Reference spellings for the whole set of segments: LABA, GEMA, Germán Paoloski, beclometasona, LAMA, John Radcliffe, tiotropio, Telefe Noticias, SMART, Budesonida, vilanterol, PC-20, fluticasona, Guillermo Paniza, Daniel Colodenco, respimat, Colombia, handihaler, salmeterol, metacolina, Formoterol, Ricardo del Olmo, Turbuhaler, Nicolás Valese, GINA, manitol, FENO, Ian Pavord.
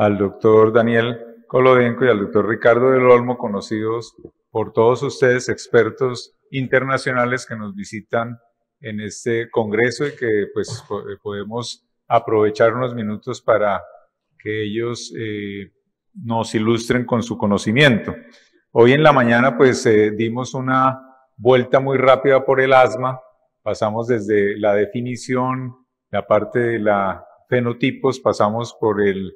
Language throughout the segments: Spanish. al doctor Daniel Colodenco y al doctor Ricardo del Olmo, conocidos por todos ustedes, expertos internacionales que nos visitan en este congreso y que pues podemos aprovechar unos minutos para que ellos nos ilustren con su conocimiento. Hoy en la mañana pues dimos una vuelta muy rápida por el asma, pasamos desde la definición, la parte de la fenotipos, pasamos por el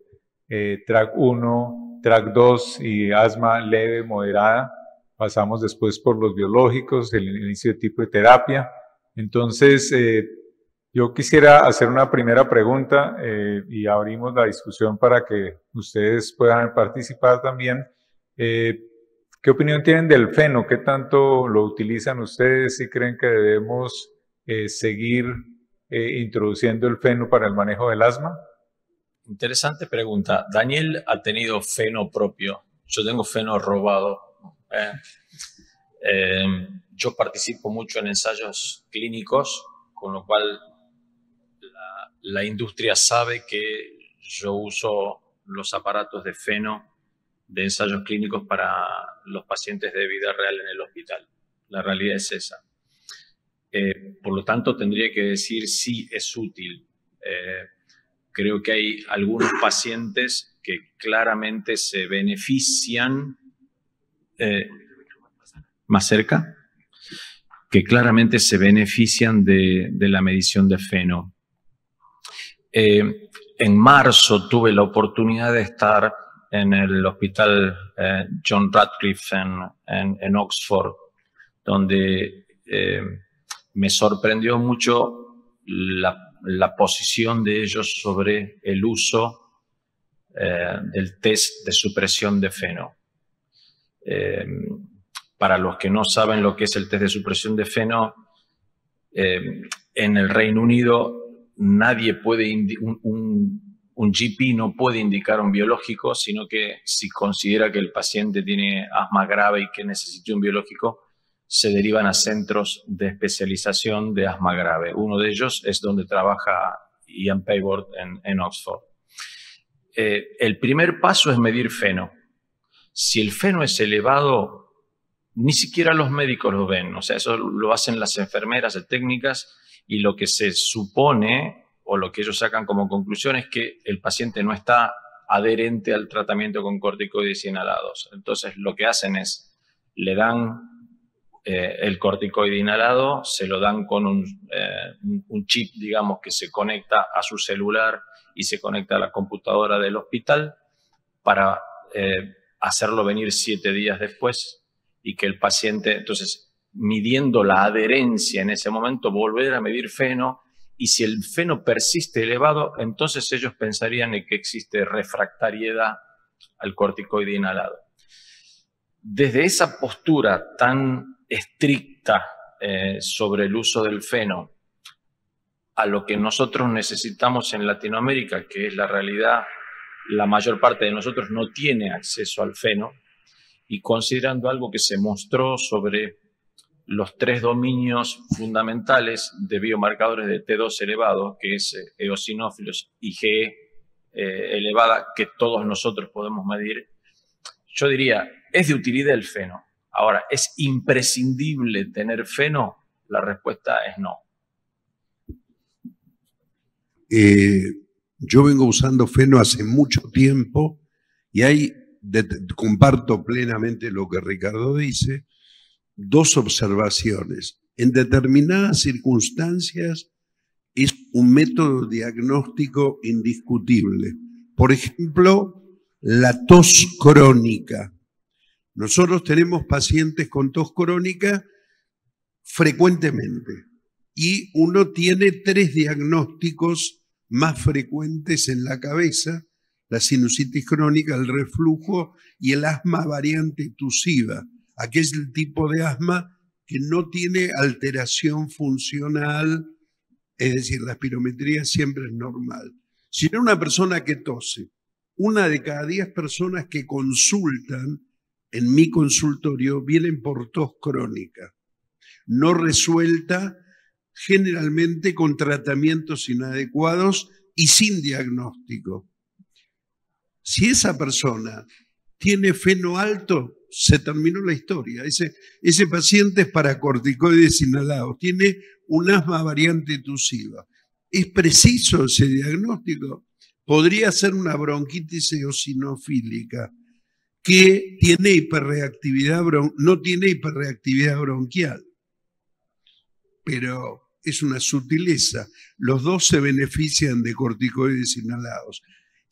track 1, track 2 y asma leve, moderada, pasamos después por los biológicos, el inicio de tipo de terapia. Entonces, yo quisiera hacer una primera pregunta y abrimos la discusión para que ustedes puedan participar también. ¿Qué opinión tienen del feno? ¿Qué tanto lo utilizan ustedes? ¿Si creen que debemos seguir introduciendo el feno para el manejo del asma? Interesante pregunta. Daniel ha tenido feno propio. Yo tengo feno robado. Yo participo mucho en ensayos clínicos, con lo cual la industria sabe que yo uso los aparatos de feno de ensayos clínicos para los pacientes de vida real en el hospital. La realidad es esa. Por lo tanto, tendría que decir sí es útil. Creo que hay algunos pacientes que claramente se benefician más cerca, que claramente se benefician de la medición de feno. En marzo tuve la oportunidad de estar en el hospital John Radcliffe en Oxford, donde me sorprendió mucho la posición de ellos sobre el uso del test de supresión de feno. Para los que no saben lo que es el test de supresión de feno, en el Reino Unido nadie puede, un GP no puede indicar un biológico, sino que si considera que el paciente tiene asma grave y que necesita un biológico, se derivan a centros de especialización de asma grave. Uno de ellos es donde trabaja Ian Pavord en Oxford. El primer paso es medir feno. Si el feno es elevado, ni siquiera los médicos lo ven, o sea, eso lo hacen las enfermeras, las técnicas, y lo que se supone, o lo que ellos sacan como conclusión, es que el paciente no está adherente al tratamiento con corticoides inhalados. Entonces, lo que hacen es, le dan el corticoide inhalado, se lo dan con un chip, digamos, que se conecta a su celular y se conecta a la computadora del hospital para hacerlo venir 7 días después, y que el paciente, entonces, midiendo la adherencia en ese momento, volver a medir feno, y si el feno persiste elevado, entonces ellos pensarían en que existe refractariedad al corticoide inhalado. Desde esa postura tan estricta sobre el uso del feno, a lo que nosotros necesitamos en Latinoamérica, que es la realidad, la mayor parte de nosotros no tiene acceso al feno, y considerando algo que se mostró sobre los 3 dominios fundamentales de biomarcadores de T2 elevado, que es eosinófilos, IgE elevada, que todos nosotros podemos medir, yo diría, es de utilidad el feno. Ahora, ¿es imprescindible tener feno? La respuesta es no. Yo vengo usando feno hace mucho tiempo y hay... comparto plenamente lo que Ricardo dice, 2 observaciones. En determinadas circunstancias es un método diagnóstico indiscutible. Por ejemplo, la tos crónica. Nosotros tenemos pacientes con tos crónica frecuentemente y uno tiene 3 diagnósticos más frecuentes en la cabeza: la sinusitis crónica, el reflujo y el asma variante tusiva. Aquí es el tipo de asma que no tiene alteración funcional, es decir, la espirometría siempre es normal. Si no, una persona que tose, 1 de cada 10 personas que consultan en mi consultorio vienen por tos crónica, no resuelta, generalmente con tratamientos inadecuados y sin diagnóstico. Si esa persona tiene feno alto, se terminó la historia. Ese paciente es para corticoides inhalados, tiene un asma variante tusiva. ¿Es preciso ese diagnóstico? Podría ser una bronquitis eosinofílica que tiene hiperreactividad, no tiene hiperreactividad bronquial, pero es una sutileza. Los dos se benefician de corticoides inhalados.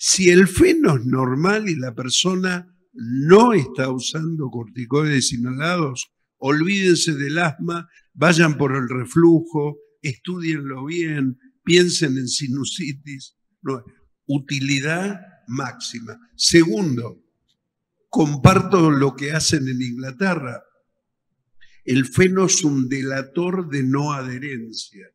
Si el feno es normal y la persona no está usando corticoides inhalados, olvídense del asma, vayan por el reflujo, estudienlo bien, piensen en sinusitis. No, utilidad máxima. Segundo, comparto lo que hacen en Inglaterra. El feno es un delator de no adherencia.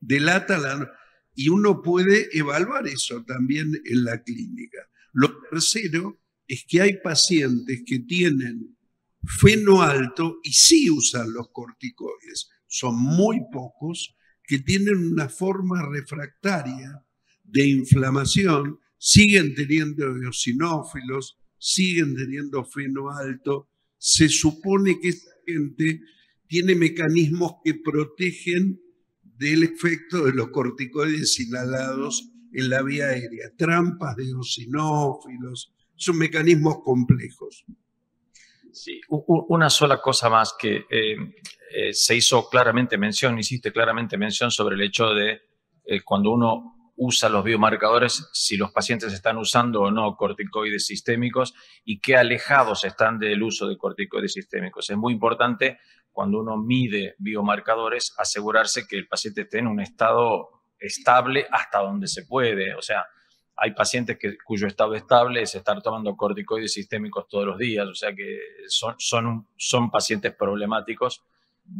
Delata y uno puede evaluar eso también en la clínica. Lo tercero es que hay pacientes que tienen feno alto y sí usan los corticoides. Son muy pocos que tienen una forma refractaria de inflamación, siguen teniendo eosinófilos, siguen teniendo feno alto. Se supone que esta gente tiene mecanismos que protegen del efecto de los corticoides inhalados en la vía aérea, trampas de eosinófilos, son mecanismos complejos. Sí, una sola cosa más que se hizo claramente mención, hiciste claramente mención sobre el hecho de cuando uno usa los biomarcadores, si los pacientes están usando o no corticoides sistémicos y qué alejados están del uso de corticoides sistémicos. Es muy importante cuando uno mide biomarcadores asegurarse que el paciente esté en un estado estable hasta donde se puede. O sea, hay pacientes cuyo estado estable es estar tomando corticoides sistémicos todos los días, o sea que son pacientes problemáticos,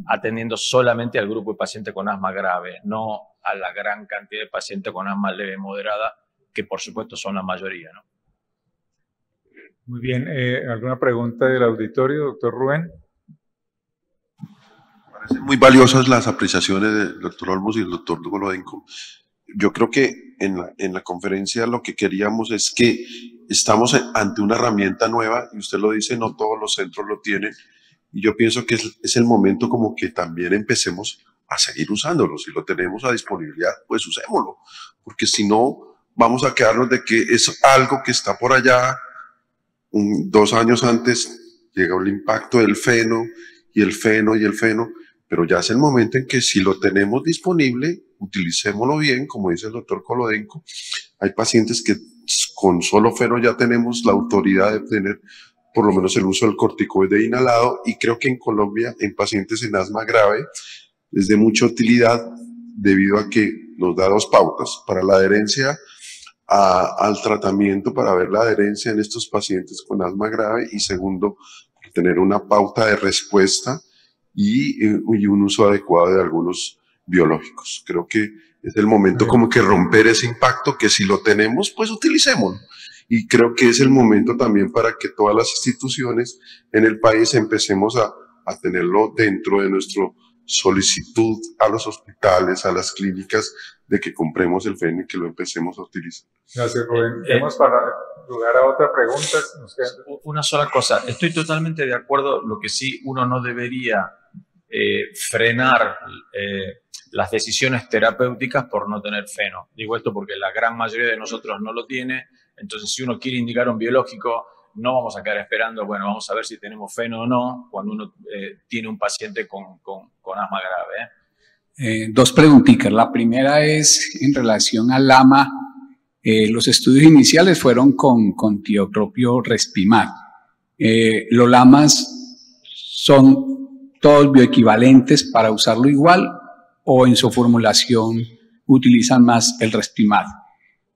atendiendo solamente al grupo de pacientes con asma grave, no a la gran cantidad de pacientes con asma leve moderada, que por supuesto son la mayoría, ¿no? Muy bien. ¿Alguna pregunta del auditorio, doctor Rubén? Parecen muy valiosas las apreciaciones del doctor Olmos y del doctor Colodenco. Yo creo que en la conferencia lo que queríamos es que estamos ante una herramienta nueva, y usted lo dice, no todos los centros lo tienen, y yo pienso que es el momento como que también empecemos a seguir usándolo. Si lo tenemos a disponibilidad, pues usémoslo, porque si no vamos a quedarnos de que es algo que está por allá. 2 años antes llegó el impacto del feno y el feno y el feno, pero ya es el momento en que si lo tenemos disponible, utilicémoslo bien, como dice el doctor Colodenco. Hay pacientes que con solo feno ya tenemos la autoridad de tener por lo menos el uso del corticoide inhalado, y creo que en Colombia, en pacientes en asma grave, es de mucha utilidad debido a que nos da 2 pautas para la adherencia al tratamiento, para ver la adherencia en estos pacientes con asma grave, y segundo, tener una pauta de respuesta y un uso adecuado de algunos biológicos. Creo que es el momento como que romper ese impacto, que si lo tenemos, pues utilicémoslo. Y creo que es el momento también para que todas las instituciones en el país empecemos a tenerlo dentro de nuestra solicitud a los hospitales, a las clínicas, de que compremos el feno y que lo empecemos a utilizar. Gracias, Rubén. Vamos para lugar a otra pregunta. Una sola cosa. Estoy totalmente de acuerdo. Lo que sí, uno no debería frenar las decisiones terapéuticas por no tener feno. Digo esto porque la gran mayoría de nosotros no lo tiene. Entonces, si uno quiere indicar un biológico, no vamos a quedar esperando, bueno, vamos a ver si tenemos feno o no, cuando uno tiene un paciente con asma grave. 2 preguntitas. La primera es en relación al LAMA. Los estudios iniciales fueron con tiotropio respimat. ¿Los LAMAs son todos bioequivalentes para usarlo igual o en su formulación utilizan más el respimat?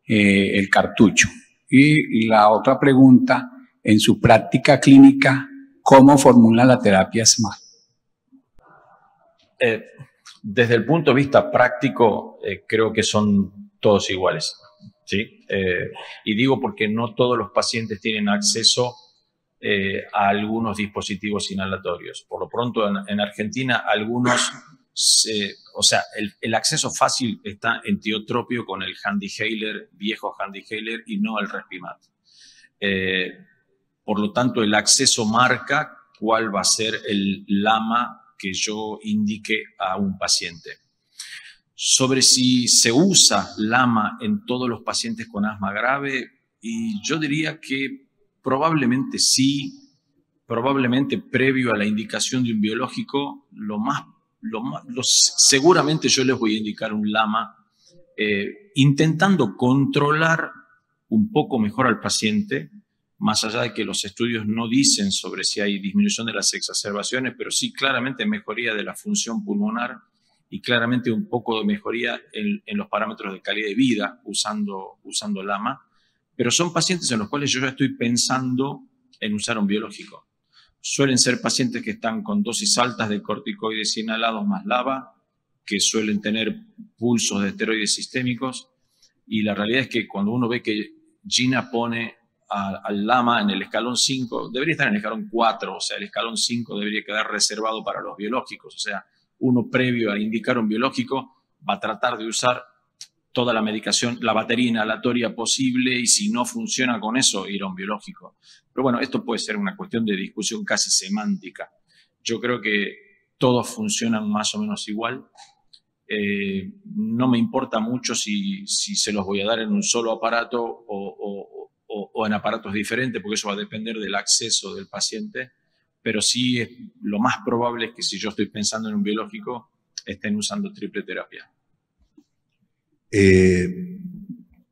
El cartucho. Y la otra pregunta, en su práctica clínica, ¿cómo formula la terapia SMART? Desde el punto de vista práctico, creo que son todos iguales, ¿sí? Y digo porque no todos los pacientes tienen acceso a algunos dispositivos inhalatorios. Por lo pronto, en Argentina, algunos el acceso fácil está en tiotropio con el handihaler, viejo handihaler, y no el respimat. Por lo tanto, el acceso marca cuál va a ser el LAMA que yo indique a un paciente. Sobre si se usa LAMA en todos los pacientes con asma grave, y yo diría que probablemente sí, probablemente previo a la indicación de un biológico, seguramente yo les voy a indicar un LAMA, intentando controlar un poco mejor al paciente, más allá de que los estudios no dicen sobre si hay disminución de las exacerbaciones, pero sí claramente mejoría de la función pulmonar y claramente un poco de mejoría en los parámetros de calidad de vida usando LAMA, pero son pacientes en los cuales yo ya estoy pensando en usar un biológico. Suelen ser pacientes que están con dosis altas de corticoides inhalados más LABA, que suelen tener pulsos de esteroides sistémicos, y la realidad es que cuando uno ve que GINA pone al LAMA en el escalón 5, debería estar en el escalón 4, o sea, el escalón 5 debería quedar reservado para los biológicos, o sea, uno previo a indicar un biológico va a tratar de usar toda la medicación, la batería inhalatoria posible, y si no funciona con eso, ir a un biológico. Pero bueno, esto puede ser una cuestión de discusión casi semántica. Yo creo que todos funcionan más o menos igual. No me importa mucho si se los voy a dar en un solo aparato o en aparatos diferentes, porque eso va a depender del acceso del paciente, pero sí lo más probable es que si yo estoy pensando en un biológico, estén usando triple terapia.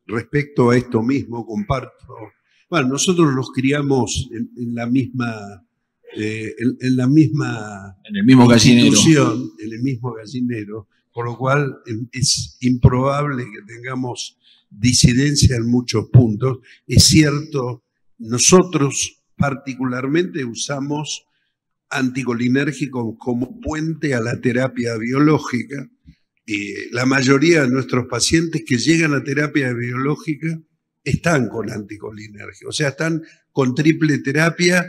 Respecto a esto mismo, comparto. Bueno, nosotros nos criamos en el mismo gallinero, por lo cual es improbable que tengamos disidencia en muchos puntos. Es cierto, nosotros particularmente usamos anticolinérgicos como puente a la terapia biológica. La mayoría de nuestros pacientes que llegan a terapia biológica están con anticolinérgicos, o sea, están con triple terapia.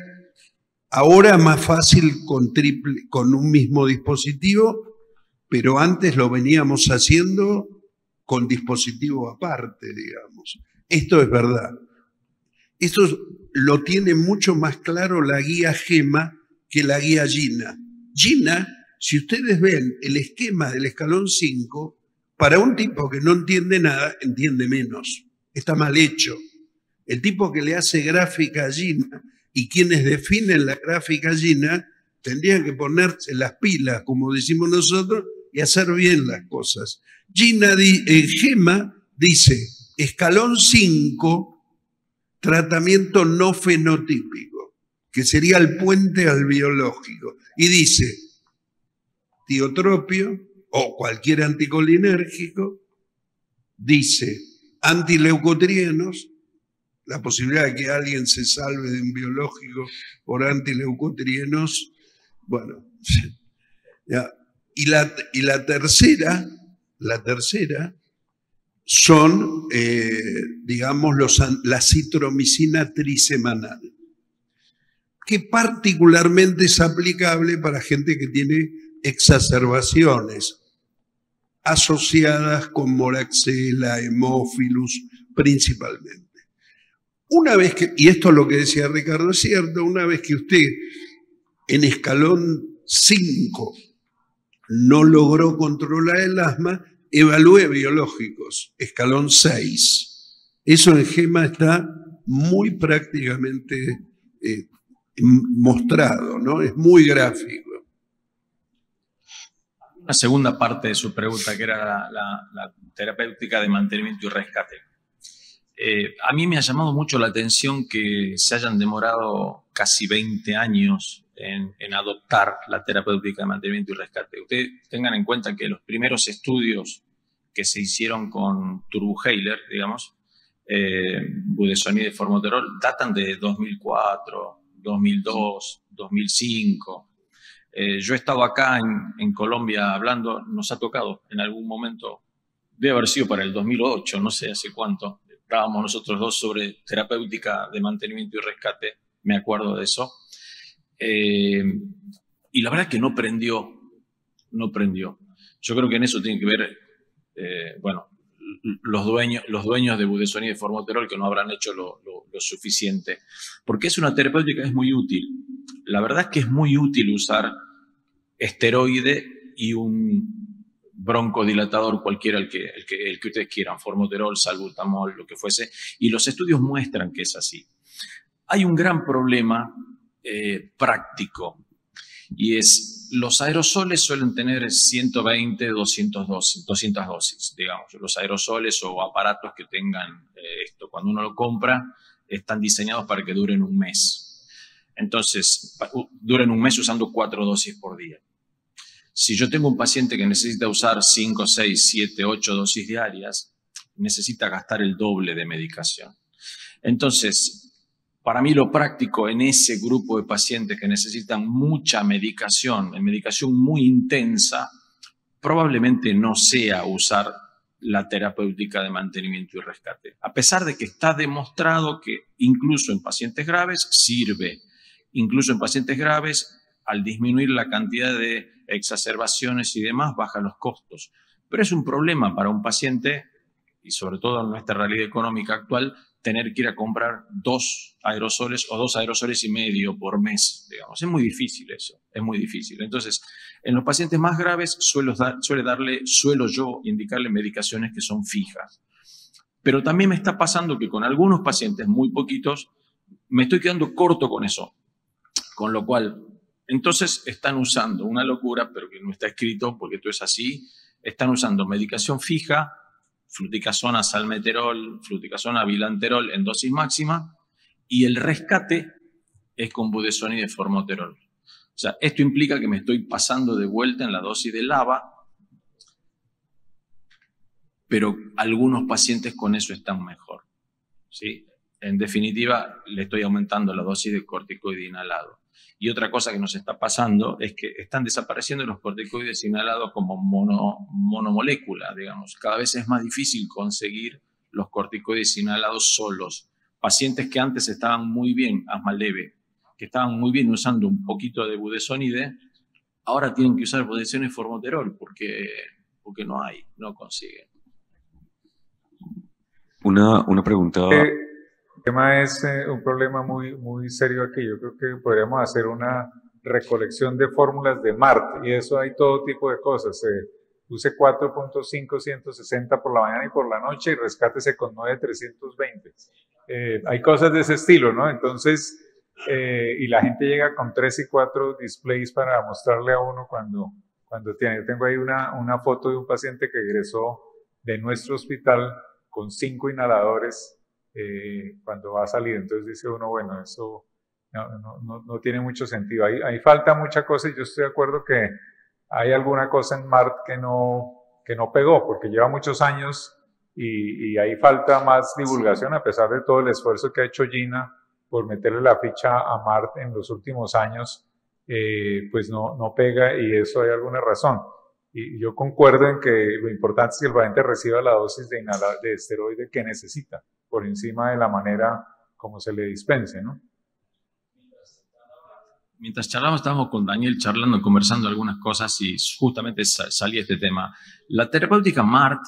Ahora más fácil con un mismo dispositivo, pero antes lo veníamos haciendo con dispositivo aparte, digamos. Esto es verdad. Esto lo tiene mucho más claro la guía GEMA que la guía GINA. GINA, si ustedes ven el esquema del escalón 5, para un tipo que no entiende nada, entiende menos. Está mal hecho. El tipo que le hace gráfica a GINA y quienes definen la gráfica GINA tendrían que ponerse las pilas, como decimos nosotros, y hacer bien las cosas. GEMA dice, escalón 5, tratamiento no fenotípico, que sería el puente al biológico. Y dice, tiotropio o cualquier anticolinérgico, dice antileucotrienos, la posibilidad de que alguien se salve de un biológico por antileucotrienos, bueno, ya. Y la tercera son, digamos, la citromicina trisemanal, que particularmente es aplicable para gente que tiene exacerbaciones asociadas con moraxela, hemófilus, principalmente. Una vez que, y esto es lo que decía Ricardo, es cierto, una vez que usted en escalón 5 no logró controlar el asma, evalúe biológicos, escalón 6. Eso en GEMA está muy prácticamente mostrado, ¿no? Es muy gráfico. La segunda parte de su pregunta, que era la terapéutica de mantenimiento y rescate. A mí me ha llamado mucho la atención que se hayan demorado casi 20 años en adoptar la terapéutica de mantenimiento y rescate. Ustedes tengan en cuenta que los primeros estudios que se hicieron con Turbuhaler, digamos, Budesonida y Formoterol, datan de 2004, 2002, 2005... yo he estado acá en Colombia hablando, nos ha tocado en algún momento, debe haber sido para el 2008, no sé hace cuánto, hablábamos nosotros dos sobre terapéutica de mantenimiento y rescate, me acuerdo de eso. Y la verdad es que no prendió, no prendió. Yo creo que en eso tiene que ver, bueno, los dueños de Budesonida y de Formoterol que no habrán hecho lo suficiente. Porque es una terapéutica que es muy útil. La verdad es que es muy útil usar esteroide y un broncodilatador cualquiera, el que ustedes quieran, formoterol, salbutamol, lo que fuese, y los estudios muestran que es así. Hay un gran problema práctico, y es los aerosoles suelen tener 120, 200 dosis, digamos. Los aerosoles o aparatos que tengan esto, cuando uno lo compra, están diseñados para que duren un mes. Entonces, duran un mes usando 4 dosis por día. Si yo tengo un paciente que necesita usar 5, 6, 7, 8 dosis diarias, necesita gastar el doble de medicación. Entonces, para mí lo práctico en ese grupo de pacientes que necesitan mucha medicación, medicación muy intensa, probablemente no sea usar la terapéutica de mantenimiento y rescate. A pesar de que está demostrado que incluso en pacientes graves sirve. Incluso en pacientes graves, al disminuir la cantidad de exacerbaciones y demás, bajan los costos. Pero es un problema para un paciente, y sobre todo en nuestra realidad económica actual, tener que ir a comprar 2 aerosoles o 2,5 aerosoles por mes, digamos. Es muy difícil eso, es muy difícil. Entonces, en los pacientes más graves suelo yo indicarle medicaciones que son fijas. Pero también me está pasando que con algunos pacientes, muy poquitos, me estoy quedando corto con eso. Con lo cual, entonces están usando una locura, pero que no está escrito porque esto es así, están usando medicación fija, fluticasona, salmeterol, fluticasona, vilanterol en dosis máxima y el rescate es con budesonida y formoterol. O sea, esto implica que me estoy pasando de vuelta en la dosis de LAMA, pero algunos pacientes con eso están mejor, ¿sí? En definitiva, le estoy aumentando la dosis de corticoide inhalado. Y otra cosa que nos está pasando es que están desapareciendo los corticoides inhalados como monomolécula, digamos. Cada vez es más difícil conseguir los corticoides inhalados solos. Pacientes que antes estaban muy bien, asma leve, que estaban muy bien usando un poquito de budesonide, ahora tienen que usar budesonida y formoterol porque no hay, no consiguen. Una pregunta... El tema es un problema muy, muy serio aquí. Yo creo que podríamos hacer una recolección de fórmulas de SMART y eso hay todo tipo de cosas. Use 4.5, 160 por la mañana y por la noche y rescátese con 9, 320. Hay cosas de ese estilo, ¿no? Entonces, y la gente llega con 3 y 4 displays para mostrarle a uno cuando tiene. Yo tengo ahí una foto de un paciente que egresó de nuestro hospital con 5 inhaladores. Cuando va a salir, entonces dice uno, bueno, eso no tiene mucho sentido. Ahí falta mucha cosa y yo estoy de acuerdo que hay alguna cosa en SMART que no pegó, porque lleva muchos años y ahí falta más divulgación, a pesar de todo el esfuerzo que ha hecho GINA por meterle la ficha a SMART en los últimos años, pues no pega y eso hay alguna razón. Y yo concuerdo en que lo importante es que el paciente reciba la dosis de esteroide que necesita, por encima de la manera como se le dispense, ¿no? Mientras charlábamos, estábamos con Daniel charlando, conversando algunas cosas y justamente salía este tema. La terapéutica MART,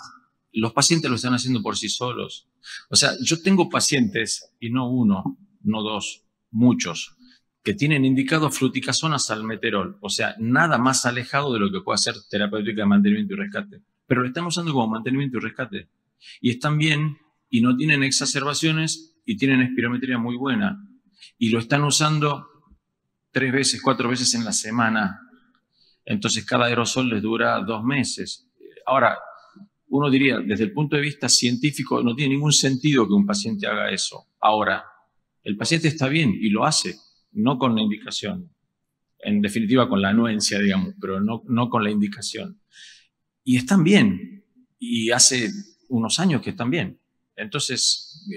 los pacientes lo están haciendo por sí solos. O sea, yo tengo pacientes, y no uno, no dos, muchos, que tienen indicado fluticasona, salmeterol. O sea, nada más alejado de lo que puede hacer terapéutica de mantenimiento y rescate. Pero lo están usando como mantenimiento y rescate. Y están bien... y no tienen exacerbaciones y tienen espirometría muy buena. Y lo están usando 3 veces, 4 veces en la semana. Entonces cada aerosol les dura 2 meses. Ahora, uno diría, desde el punto de vista científico, no tiene ningún sentido que un paciente haga eso. Ahora, el paciente está bien y lo hace, no con la indicación. En definitiva, con la anuencia, digamos, pero no con la indicación. Y están bien. Y hace unos años que están bien. Entonces,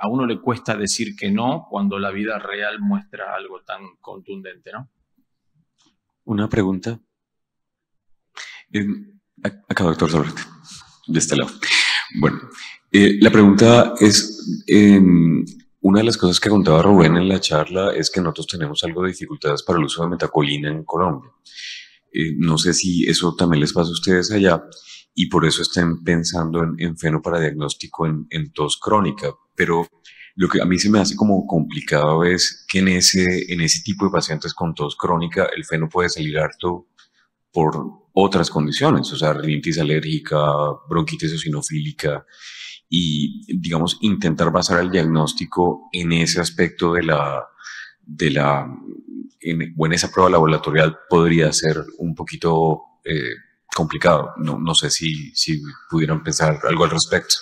a uno le cuesta decir que no cuando la vida real muestra algo tan contundente, ¿no? Una pregunta. Acá, doctor Solarte, de este lado. Bueno, la pregunta es, una de las cosas que contaba Rubén en la charla es que nosotros tenemos algo de dificultades para el uso de metacolina en Colombia. No sé si eso también les pasa a ustedes allá y por eso estén pensando en FENO para diagnóstico en tos crónica, pero lo que a mí se me hace como complicado es que en ese tipo de pacientes con tos crónica el FENO puede salir harto por otras condiciones, o sea, rinitis alérgica, bronquitis eosinofílica, y digamos intentar basar el diagnóstico en ese aspecto o en esa prueba laboratorial podría ser un poquito complicado. No sé si pudieran pensar algo al respecto.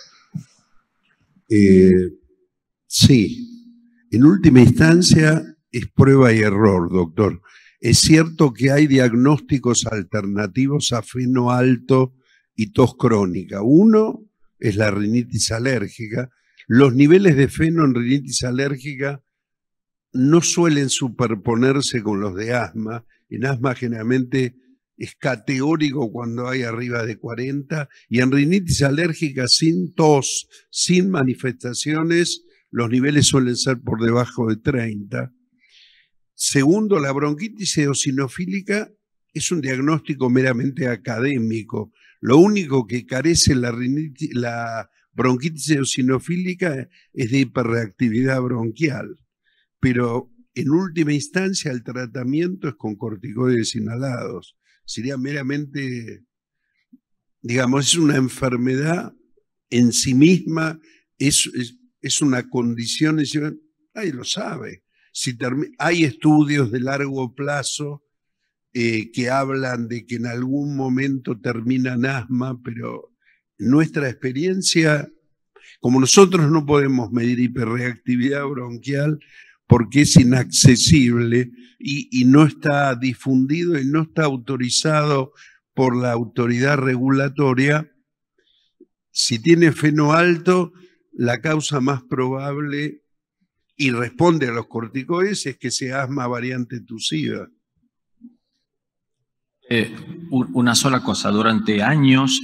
Sí, en última instancia es prueba y error, doctor. Es cierto que hay diagnósticos alternativos a feno alto y tos crónica. Uno es la rinitis alérgica. Los niveles de feno en rinitis alérgica no suelen superponerse con los de asma. En asma generalmente es categórico cuando hay arriba de 40, y en rinitis alérgica sin tos, sin manifestaciones, los niveles suelen ser por debajo de 30. Segundo, la bronquitis eosinofílica es un diagnóstico meramente académico. Lo único que carece la bronquitis eosinofílica es de hiperreactividad bronquial. Pero en última instancia el tratamiento es con corticoides inhalados. Sería meramente, digamos, es una enfermedad en sí misma, es una condición, nadie lo sabe. Hay estudios de largo plazo que hablan de que en algún momento termina en asma, pero en nuestra experiencia, como nosotros no podemos medir hiperreactividad bronquial, porque es inaccesible y no está difundido y no está autorizado por la autoridad regulatoria. Si tiene feno alto, la causa más probable y responde a los corticoides es que sea asma variante tusiva. Una sola cosa, durante años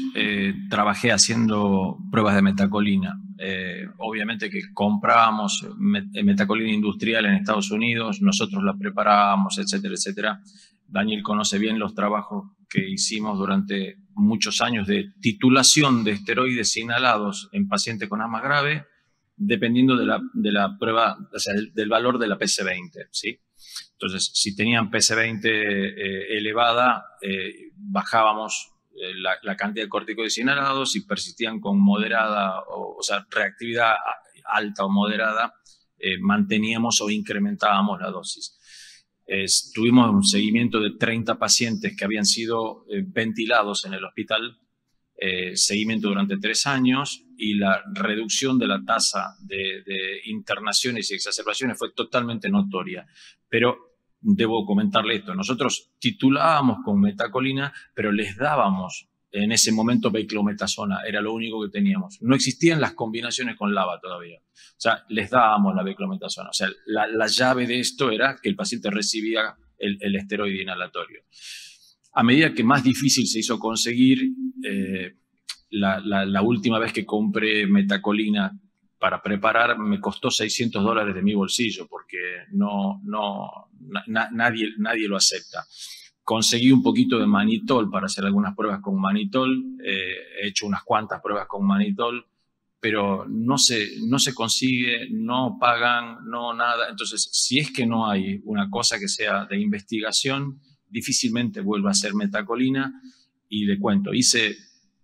trabajé haciendo pruebas de metacolina. Obviamente que comprábamos metacolina industrial en Estados Unidos, nosotros la preparábamos, etcétera, etcétera. Daniel conoce bien los trabajos que hicimos durante muchos años de titulación de esteroides inhalados en pacientes con asma grave, dependiendo de la prueba, o sea, del valor de la PC-20, ¿sí? Entonces, si tenían PC-20 elevada, bajábamos la cantidad de corticoides inhalados. Si persistían con moderada, o sea, reactividad alta o moderada, manteníamos o incrementábamos la dosis. Tuvimos un seguimiento de 30 pacientes que habían sido ventilados en el hospital, seguimiento durante 3 años, y la reducción de la tasa de internaciones y exacerbaciones fue totalmente notoria. Pero debo comentarle esto, nosotros titulábamos con metacolina, pero les dábamos en ese momento beclometasona, era lo único que teníamos. No existían las combinaciones con LAMA todavía, o sea, les dábamos la beclometasona. O sea, la llave de esto era que el paciente recibía el esteroide inhalatorio. A medida que más difícil se hizo conseguir, la última vez que compré metacolina para preparar me costó $600 de mi bolsillo, porque nadie lo acepta. Conseguí un poquito de manitol para hacer algunas pruebas con manitol, he hecho unas cuantas pruebas con manitol, pero no se consigue, no pagan, no nada. Entonces, si es que no hay una cosa que sea de investigación, difícilmente vuelva a ser metacolina. Y le cuento, hice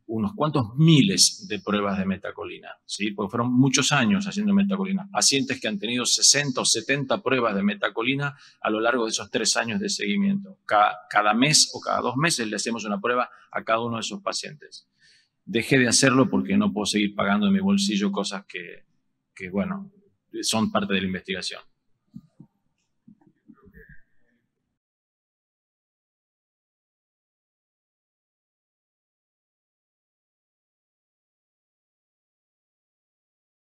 unos cuantos miles de pruebas de metacolina, ¿sí? Porque fueron muchos años haciendo metacolina. Pacientes que han tenido 60 o 70 pruebas de metacolina a lo largo de esos 3 años de seguimiento. Cada mes o cada 2 meses le hacemos una prueba a cada uno de esos pacientes. Dejé de hacerlo porque no puedo seguir pagando de mi bolsillo cosas que bueno, son parte de la investigación.